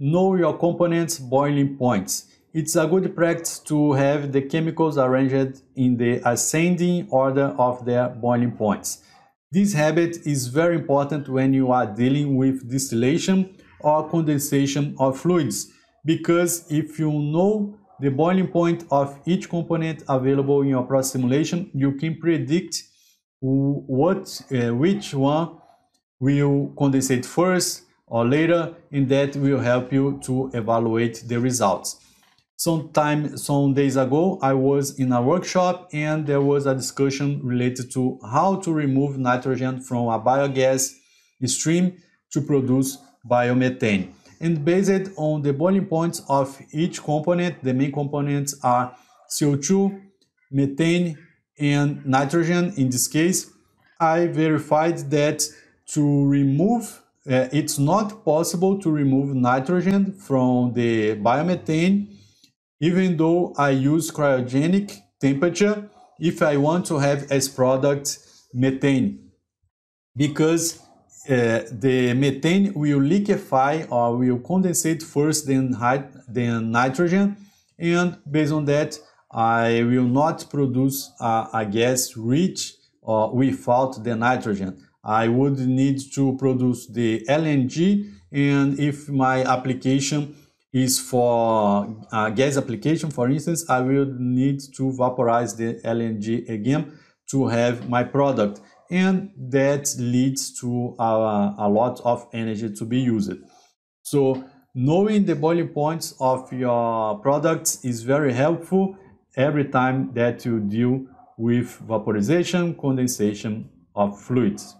Know your components' boiling points. It's a good practice to have the chemicals arranged in the ascending order of their boiling points. This habit is very important when you are dealing with distillation or condensation of fluids, because if you know the boiling point of each component available in your process simulation, you can predict which one will condensate first or later, and that will help you to evaluate the results. Some days ago, I was in a workshop and there was a discussion related to how to remove nitrogen from a biogas stream to produce biomethane. And based on the boiling points of each component, the main components are CO2, methane, and nitrogen. In this case, I verified that to remove it's not possible to remove nitrogen from the biomethane, even though I use cryogenic temperature if I want to have as product methane, because the methane will liquefy or will condensate first than nitrogen, and based on that I will not produce a gas rich or without the nitrogen. I would need to produce the LNG, and if my application is for a gas application, for instance, I will need to vaporize the LNG again to have my product, and that leads to a lot of energy to be used. So knowing the boiling points of your products is very helpful every time that you deal with vaporization, condensation of fluids.